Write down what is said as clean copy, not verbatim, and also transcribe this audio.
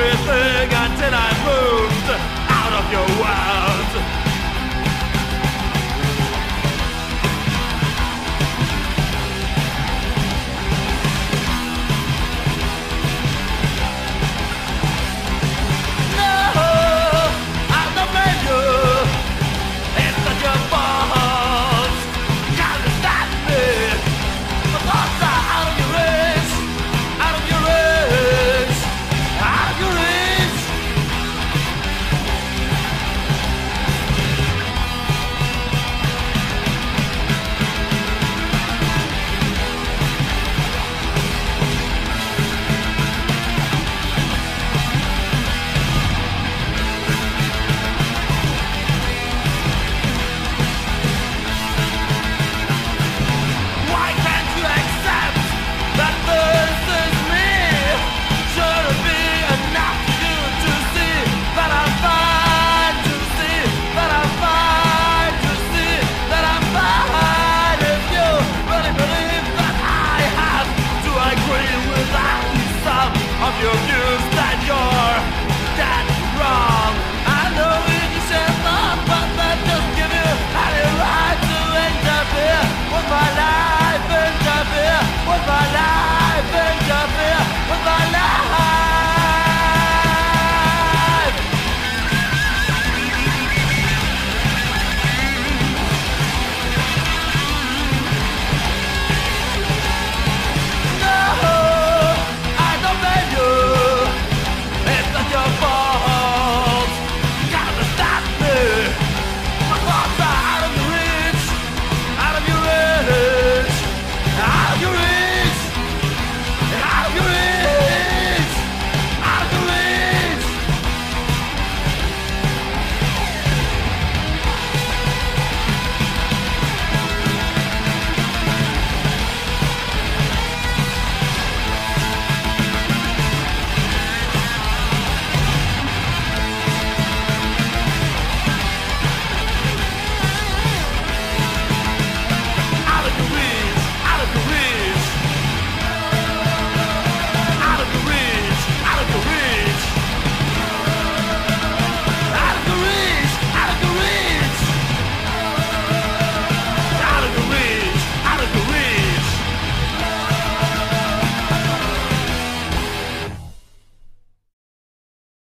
everything until I moved out of your world. No, I'm not with you. It's not your fault. Can't stop me. I'm also out of your reach. Out of your reach. Out of your reach. Why can't you accept that this is me? Should it be enough for you to see that I'm fine, to see that I'm fine, to see that I'm fine? If you really believe that I have to agree with at least some of your views, then you're dead wrong.